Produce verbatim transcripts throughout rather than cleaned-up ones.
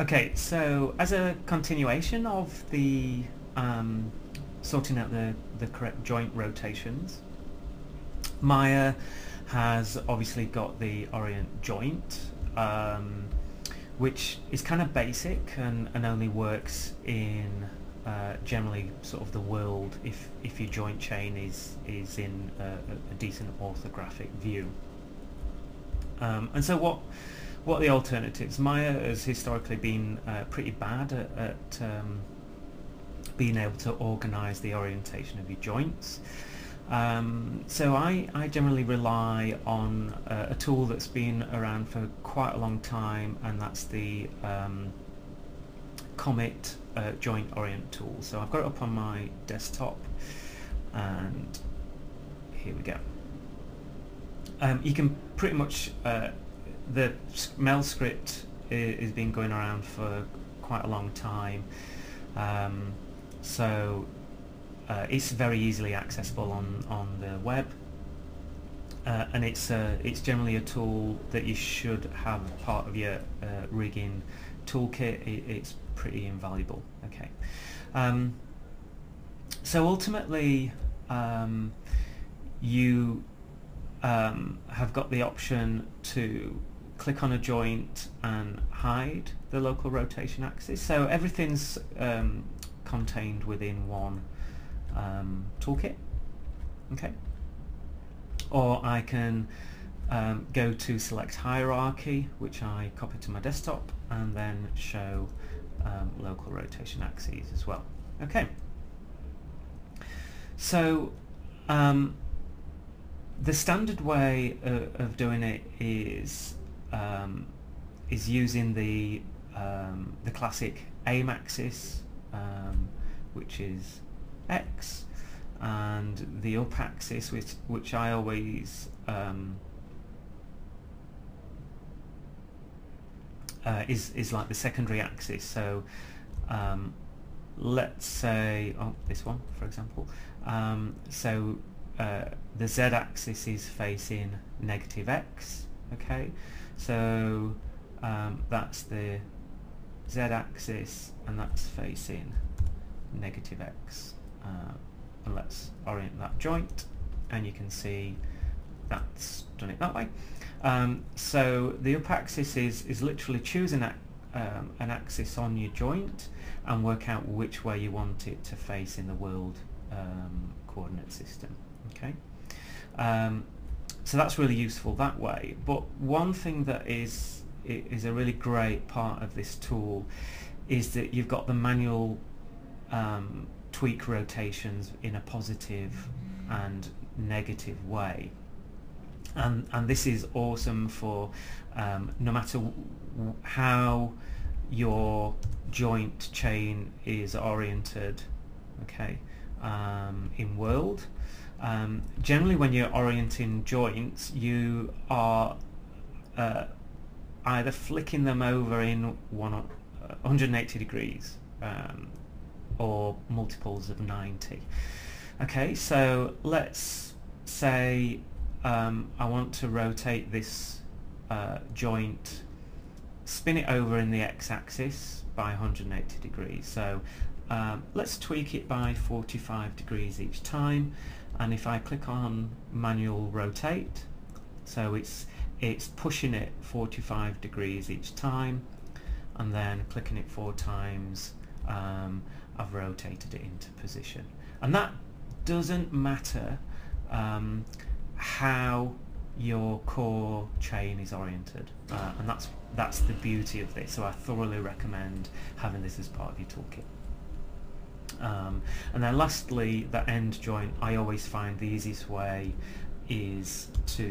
Okay, so as a continuation of the um, sorting out the, the correct joint rotations, Maya has obviously got the orient joint, um, which is kind of basic and, and only works in uh, generally sort of the world if, if your joint chain is, is in a, a decent orthographic view. Um, and so what What are the alternatives? Maya has historically been uh, pretty bad at, at um, being able to organise the orientation of your joints. Um, so I, I generally rely on uh, a tool that's been around for quite a long time, and that's the um, Comet uh, Joint Orient tool. So I've got it up on my desktop, and here we go. Um, you can pretty much uh, The MEL script has been going around for quite a long time, um, so uh, it's very easily accessible on on the web, uh, and it's uh, it's generally a tool that you should have part of your uh, rigging toolkit. It, it's pretty invaluable. Okay, um, so ultimately um, you um, have got the option to click on a joint and hide the local rotation axis. So everything's um, contained within one um, toolkit. Okay. Or I can um, go to select hierarchy, which I copy to my desktop, and then show um, local rotation axes as well. Okay. So um, the standard way uh, of doing it is Um, is using the um, the classic aim axis, um, which is X, and the up axis, which which I always um, uh, is is like the secondary axis. So um, let's say, oh, this one for example. Um, so uh, the Z axis is facing negative X. Okay, so um, that's the z-axis, and that's facing negative X. Uh, and let's orient that joint, and you can see that's done it that way. Um, so the up axis is is literally choosing a, um, an axis on your joint and work out which way you want it to face in the world um, coordinate system. Okay. Um, So that's really useful that way. But one thing that is is a really great part of this tool is that you've got the manual um, tweak rotations in a positive and negative way, and and this is awesome for um, no matter how your joint chain is oriented. Okay, um, in world. Um, generally when you're orienting joints, you are uh, either flicking them over in one hundred eighty degrees um, or multiples of ninety. Okay, so let's say um, I want to rotate this uh, joint, spin it over in the x-axis by one hundred eighty degrees. So um, let's tweak it by forty-five degrees each time. And if I click on manual rotate, so it's it's pushing it forty-five degrees each time, and then clicking it four times, um, I've rotated it into position. And that doesn't matter um, how your core chain is oriented, uh, and that's that's the beauty of this. So I thoroughly recommend having this as part of your toolkit. Um, and then lastly, the end joint, I always find the easiest way is to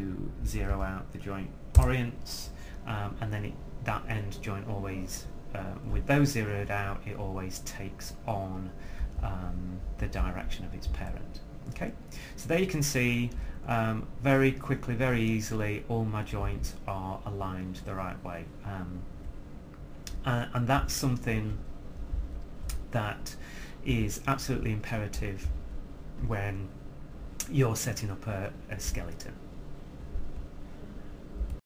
zero out the joint orients, um, and then it, that end joint always, uh, with those zeroed out, it always takes on um, the direction of its parent. Okay, so there you can see um, very quickly, very easily, all my joints are aligned the right way, um, uh, and that's something that is absolutely imperative when you're setting up a, a skeleton.